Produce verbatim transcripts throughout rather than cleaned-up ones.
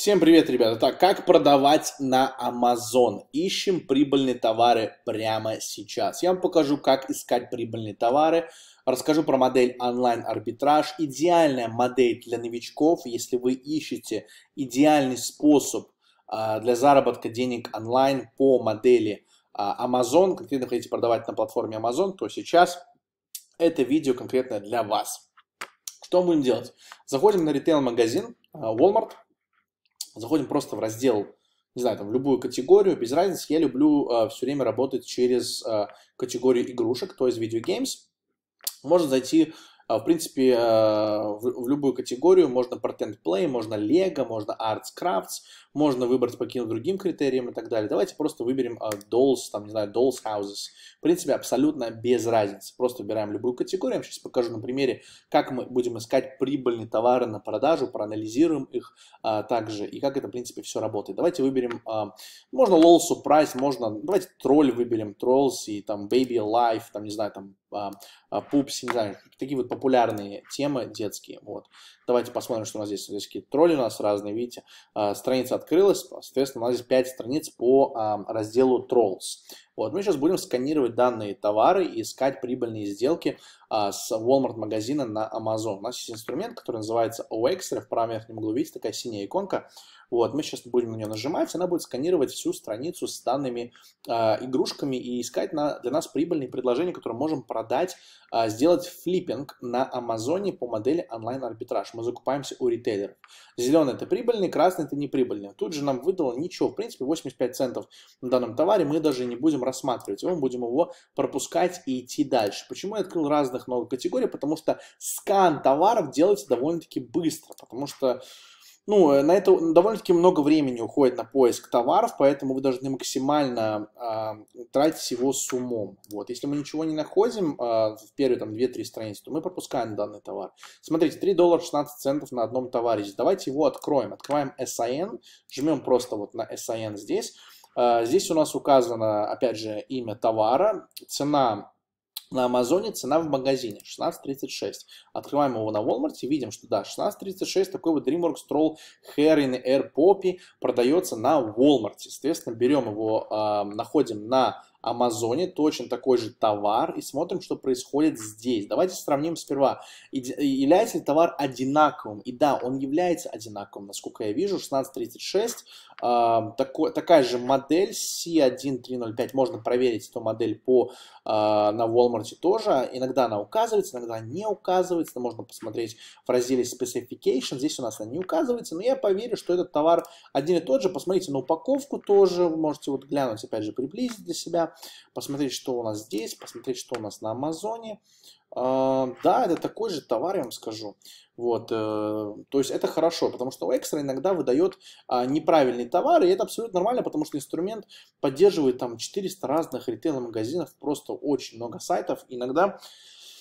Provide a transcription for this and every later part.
Всем привет, ребята! Так, как продавать на Amazon? Ищем прибыльные товары прямо сейчас. Я вам покажу, как искать прибыльные товары. Расскажу про модель онлайн-арбитраж. Идеальная модель для новичков, если вы ищете идеальный способ а, для заработка денег онлайн по модели а, Amazon. Конкретно хотите продавать на платформе Amazon, то сейчас это видео конкретно для вас. Что мы будем делать? Заходим на ритейл-магазин а, Walmart. Заходим просто в раздел, не знаю, там в любую категорию, без разницы. Я люблю э, все время работать через э, категорию игрушек, то есть Video Games. Можно зайти, э, в принципе, э, в, в любую категорию. Можно Pretend Play, можно Lego, можно Arts Crafts, можно выбрать по каким-то другим критериям и так далее. Давайте просто выберем э, Dolls, там, не знаю, Dolls Houses. В принципе, абсолютно без разницы. Просто выбираем любую категорию. Я сейчас покажу на примере, как мы будем искать прибыльные товары на продажу, проанализируем их а, также и как это, в принципе, все работает. Давайте выберем, а, можно LOL Surprise, можно, давайте тролль выберем, Trolls и там Baby Alive, там, не знаю, там а, а, Пупси, не знаю, такие вот популярные темы детские. Вот. Давайте посмотрим, что у нас здесь. Здесь какие-то тролли у нас разные, видите. А, страница открылась, соответственно, у нас здесь пять страниц по а, разделу Trolls. Вот, мы сейчас будем сканировать данные товары и искать прибыльные сделки а, с Walmart магазина на Amazon. У нас есть инструмент, который называется О Икс Ар. В правом верхнем углу видите такая синяя иконка. Вот, мы сейчас будем на нее нажимать, она будет сканировать всю страницу с данными а, игрушками и искать на, для нас прибыльные предложения, которые можем продать, а, сделать флиппинг на Амазоне по модели онлайн-арбитраж. Мы закупаемся у ритейлеров. Зеленый – это прибыльный, красный – это неприбыльный. Тут же нам выдало ничего, в принципе, восемьдесят пять центов на данном товаре мы даже не будем рассматривать, и мы будем его пропускать и идти дальше. Почему я открыл разных много категорий? Потому что скан товаров делается довольно-таки быстро, потому что ну, на это довольно-таки много времени уходит на поиск товаров, поэтому вы должны максимально э, тратить его с умом. Вот. Если мы ничего не находим э, в первые две-три страницы, то мы пропускаем данный товар. Смотрите, три доллара шестнадцать центов на одном товаре. Давайте его откроем. Открываем Эс Ай Эн, жмем просто вот на Эс Ай Эн здесь. Э, здесь у нас указано, опять же, имя товара, цена на Амазоне, цена в магазине шестнадцать тридцать шесть. Открываем его на Walmart и видим, что да, шестнадцать тридцать шесть, такой вот DreamWorks Troll Herring Air Poppy продается на Walmart. Соответственно, берем его, э, находим на Амазоне точно такой же товар и смотрим, что происходит здесь. Давайте сравним сперва, является ли товар одинаковым. И да, он является одинаковым, насколько я вижу. шестнадцать тридцать шесть, э, такой, такая же модель Си один три ноль пять, можно проверить эту модель по, э, на Walmart тоже. Иногда она указывается, иногда не указывается, но можно посмотреть в разделе Specification, здесь у нас она не указывается, но я поверю, что этот товар один и тот же. Посмотрите на упаковку тоже, вы можете вот глянуть, опять же, приблизить для себя. Посмотреть, что у нас здесь, посмотреть, что у нас на Амазоне. Uh, да, это такой же товар, я вам скажу. Вот, uh, то есть это хорошо, потому что О Икс Ар иногда выдает uh, неправильные товары, и это абсолютно нормально, потому что инструмент поддерживает там четыреста разных ритейл-магазинов, просто очень много сайтов. Иногда,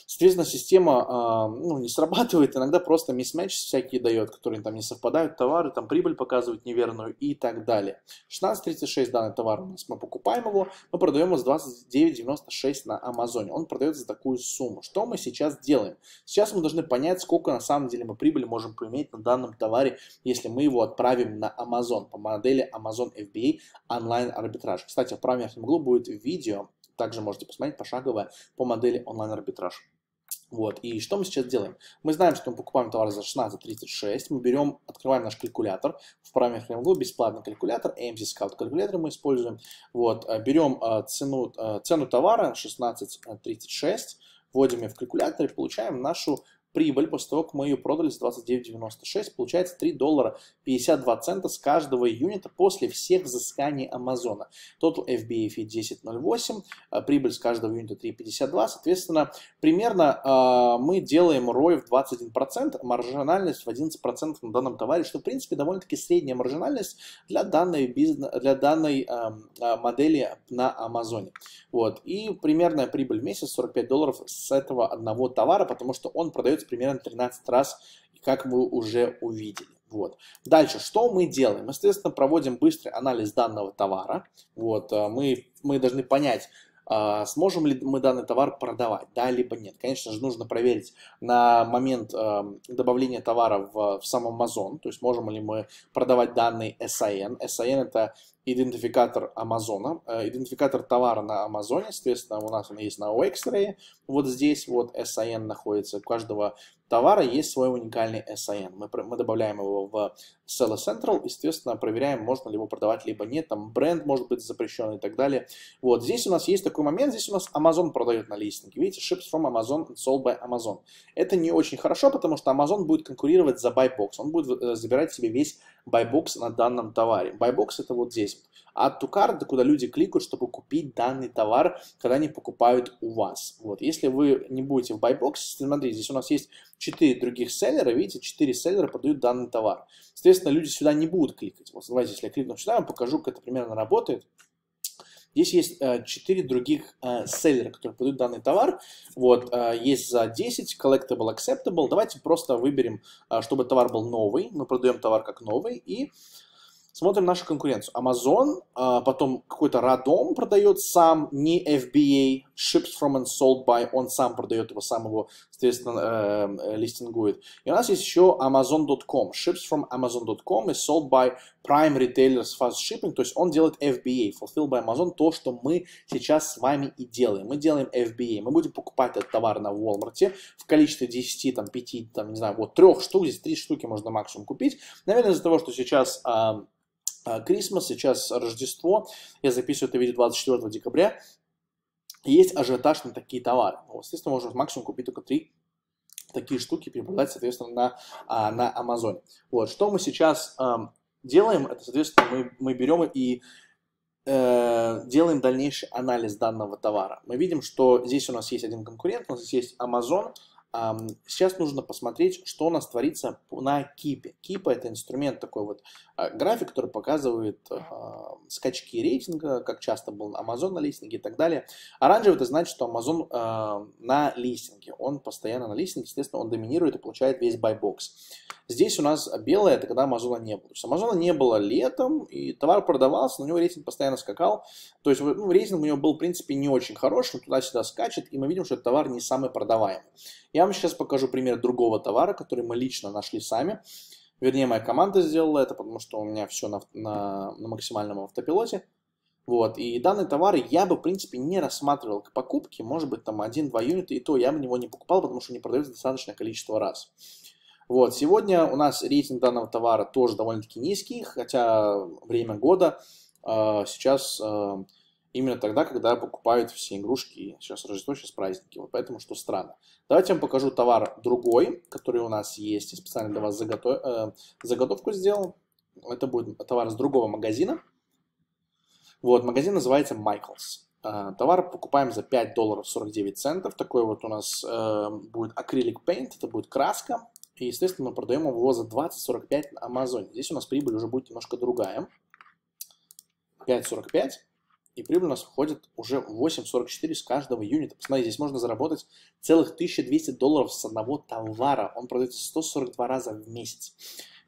соответственно, система э, ну, не срабатывает, иногда просто мисс-матч всякие дает, которые там не совпадают, товары, там прибыль показывают неверную и так далее. шестнадцать тридцать шесть данный товар у нас, мы покупаем его, мы продаем его с двадцать девять девяносто шесть на Амазоне, он продается за такую сумму. Что мы сейчас делаем? Сейчас мы должны понять, сколько на самом деле мы прибыли можем поиметь на данном товаре, если мы его отправим на Амазон по модели Amazon Эф Би Эй онлайн-арбитраж. Кстати, в правом верхнем углу будет видео, также можете посмотреть пошаговое по модели онлайн-арбитраж. Вот, и что мы сейчас делаем? Мы знаем, что мы покупаем товар за шестнадцать тридцать шесть, мы берем, открываем наш калькулятор, в правом верхнем углу бесплатный калькулятор, Эй Эм Си Scout калькулятор мы используем, вот, берем цену, цену товара шестнадцать тридцать шесть, вводим ее в калькулятор и получаем нашу прибыль после того, как мы ее продали с двадцать девять девяносто шесть, получается три доллара пятьдесят два цента с каждого юнита после всех взысканий Амазона. Total Эф Би Эй Fee десять ноль восемь, прибыль с каждого юнита три пятьдесят два, соответственно, примерно э, мы делаем рой в двадцать один процент, маржинальность в одиннадцать процентов на данном товаре, что, в принципе, довольно-таки средняя маржинальность для данной, бизнес, для данной э, модели на Амазоне. Вот. И примерная прибыль в месяц сорок пять долларов с этого одного товара, потому что он продается примерно тринадцать раз, как вы уже увидели. Вот. Дальше, что мы делаем? Мы, соответственно, проводим быстрый анализ данного товара. Вот. Мы, мы должны понять, сможем ли мы данный товар продавать, да, либо нет. Конечно же, нужно проверить на момент добавления товара в, в сам Amazon, то есть можем ли мы продавать данный эс ай эн. эс ай эн – это идентификатор Амазона, идентификатор товара на Амазоне, соответственно, у нас он есть на Oaxray, вот здесь вот эс ай эн находится, у каждого товара есть свой уникальный эс ай эн, мы, мы добавляем его в Seller Central и, соответственно, проверяем, можно ли его продавать, либо нет, там бренд может быть запрещен и так далее. Вот здесь у нас есть такой момент, здесь у нас Amazon продает на листинге, видите, ships from Amazon, sold by Amazon. Это не очень хорошо, потому что Amazon будет конкурировать за Buybox, он будет забирать себе весь Buybox на данном товаре. Buybox это вот здесь. Add to cart, куда люди кликают, чтобы купить данный товар, когда они покупают у вас. Вот. Если вы не будете в Buybox, смотрите, здесь у нас есть четыре других селлера, видите, четыре селлера продают данный товар. Соответственно, люди сюда не будут кликать. Вот, давайте, если я кликну сюда, я вам покажу, как это примерно работает. Здесь есть четыре других э, селлера, которые продают данный товар. Вот, э, есть за десять, collectible, acceptable. Давайте просто выберем, э, чтобы товар был новый. Мы продаем товар как новый и... Смотрим нашу конкуренцию. Amazon, потом какой-то Radom продает сам, не эф би эй, ships from and sold by, он сам продает его, сам его, соответственно, э, листингует. И у нас есть еще Amazon точка ком, ships from Amazon точка ком и sold by prime retailers fast shipping, то есть он делает эф би эй, fulfilled by Amazon, то, что мы сейчас с вами и делаем. Мы делаем эф би эй, мы будем покупать этот товар на Walmart в количестве десяти, там, пяти, там, не знаю, вот трех штук, здесь три штуки можно максимум купить. Наверное, из-за того, что сейчас... Э, Крисмас, сейчас Рождество, я записываю это в виде двадцать четвёртого декабря, есть ажиотаж на такие товары. Вот, естественно, можно максимум купить только три такие штуки, перепродать, соответственно, на, на Амазоне. Вот, что мы сейчас э, делаем, это, соответственно, мы, мы берем и э, делаем дальнейший анализ данного товара. Мы видим, что здесь у нас есть один конкурент, у нас здесь есть Amazon. Сейчас нужно посмотреть, что у нас творится на Кипе. Кипа – это инструмент, такой вот график, который показывает э, скачки рейтинга, как часто был Amazon на листинге и так далее. Оранжевый – это значит, что Amazon э, на листинге. Он постоянно на листинге, естественно, он доминирует и получает весь байбокс. Здесь у нас белое – это когда Амазона не было. То есть Амазона не было летом, и товар продавался, но у него рейтинг постоянно скакал. То есть ну, рейтинг у него был, в принципе, не очень хороший, он туда-сюда скачет, и мы видим, что этот товар не самый продаваемый. Я вам сейчас покажу пример другого товара, который мы лично нашли сами. Вернее, моя команда сделала это, потому что у меня все на, на, на максимальном автопилоте. Вот. И данный товар я бы, в принципе, не рассматривал к покупке. Может быть, там один-два юнита, и то я бы его не покупал, потому что не продается достаточное количество раз. Вот. Сегодня у нас рейтинг данного товара тоже довольно-таки низкий, хотя время года э, сейчас... Э, Именно тогда, когда покупают все игрушки, сейчас Рождество, сейчас праздники, вот поэтому что странно. Давайте я вам покажу товар другой, который у нас есть, я специально для вас заготов... э, заготовку сделал. Это будет товар с другого магазина. Вот, магазин называется Michaels. Э, товар покупаем за пять долларов сорок девять центов, такой вот у нас э, будет акрилик paint, это будет краска. И, естественно, мы продаем его за двадцать сорок пять на Амазоне. Здесь у нас прибыль уже будет немножко другая. пять сорок пять. И прибыль у нас выходит уже восемь сорок четыре с каждого юнита. Посмотрите, здесь можно заработать целых тысячу двести долларов с одного товара. Он продается сто сорок два раза в месяц.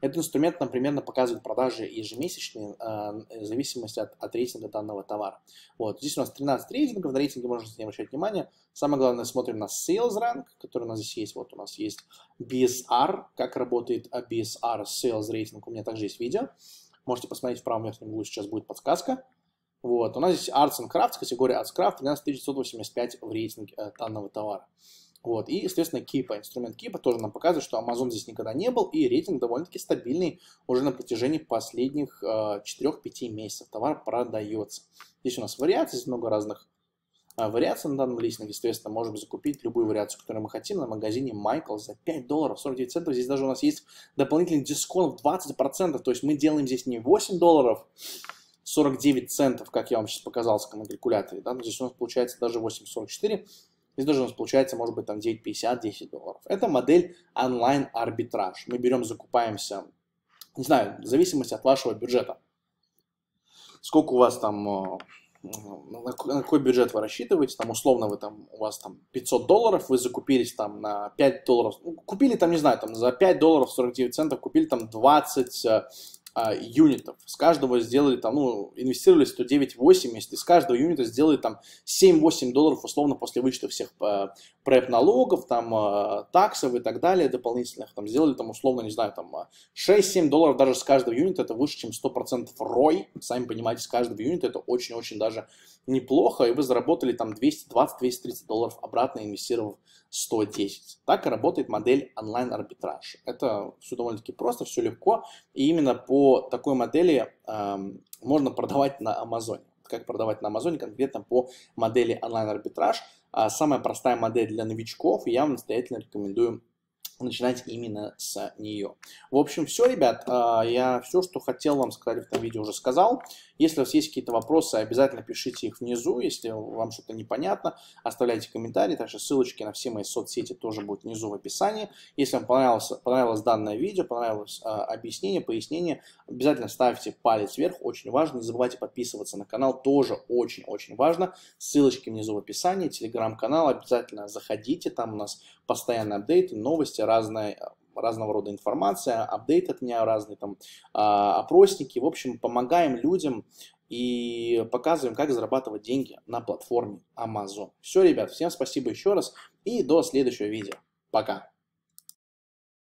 Этот инструмент нам примерно показывает продажи ежемесячные, э, в зависимости от, от рейтинга данного товара. Вот. Здесь у нас тринадцать рейтингов, на рейтинге можно не обращать внимания. Самое главное, смотрим на Sales Rank, который у нас здесь есть. Вот у нас есть би эс ар, как работает би эс ар Sales Rating. У меня также есть видео. Можете посмотреть в правом верхнем углу, сейчас будет подсказка. Вот, у нас здесь Arts and Crafts, категория Arts Craft, тринадцать тысяч девятьсот восемьдесят пять в рейтинге э, данного товара. Вот, и, естественно, Keeper, инструмент Keeper тоже нам показывает, что Amazon здесь никогда не был, и рейтинг довольно-таки стабильный уже на протяжении последних э, четырёх-пяти месяцев. Товар продается. Здесь у нас вариации, здесь много разных э, вариаций на данном листинге, соответственно, можем закупить любую вариацию, которую мы хотим на магазине Michaels за пять долларов сорок девять центов. Здесь даже у нас есть дополнительный дисконт в двадцать процентов, то есть мы делаем здесь не восемь долларов сорок девять центов, как я вам сейчас показал на калькуляторе, да, здесь у нас получается даже восемь сорок четыре, здесь даже у нас получается, может быть, там девять пятьдесят, десять долларов. Это модель онлайн-арбитраж. Мы берем, закупаемся, не знаю, в зависимости от вашего бюджета. Сколько у вас там, на какой бюджет вы рассчитываете, там, условно, вы там, у вас там пятьсот долларов, вы закупились там на пять долларов, купили там, не знаю, там за пять долларов сорок девять центов, купили там двадцать а, юнитов. С каждого сделали там, ну, инвестировали сто девять восемьдесят, из каждого юнита сделали там семь-восемь долларов условно после вычета всех а, преп-налогов, там, а, таксов и так далее дополнительных. Там сделали там условно, не знаю, там шесть-семь долларов даже с каждого юнита, это выше, чем сто процентов рой. Сами понимаете, с каждого юнита это очень-очень даже неплохо, и вы заработали там двести двадцать-двести тридцать долларов обратно, инвестировав сто десять. Так и работает модель онлайн-арбитража. Это все довольно-таки просто, все легко. И именно по такой модели эм, можно продавать на Амазоне. Как продавать на Амазоне конкретно по модели онлайн-арбитраж. А самая простая модель для новичков, и я вам настоятельно рекомендую начинать именно с нее. В общем, все, ребят. Я все, что хотел вам сказать в этом видео, уже сказал. Если у вас есть какие-то вопросы, обязательно пишите их внизу. Если вам что-то непонятно, оставляйте комментарии. Также ссылочки на все мои соцсети тоже будут внизу в описании. Если вам понравилось, понравилось данное видео, понравилось объяснение, пояснение, обязательно ставьте палец вверх. Очень важно. Не забывайте подписываться на канал. Тоже очень-очень важно. Ссылочки внизу в описании. Телеграм-канал. Обязательно заходите. Там у нас постоянные апдейты, новости, разные, разного рода информация, апдейты от меня, разные там а, опросники. В общем, помогаем людям и показываем, как зарабатывать деньги на платформе Amazon. Все, ребят, всем спасибо еще раз и до следующего видео. Пока!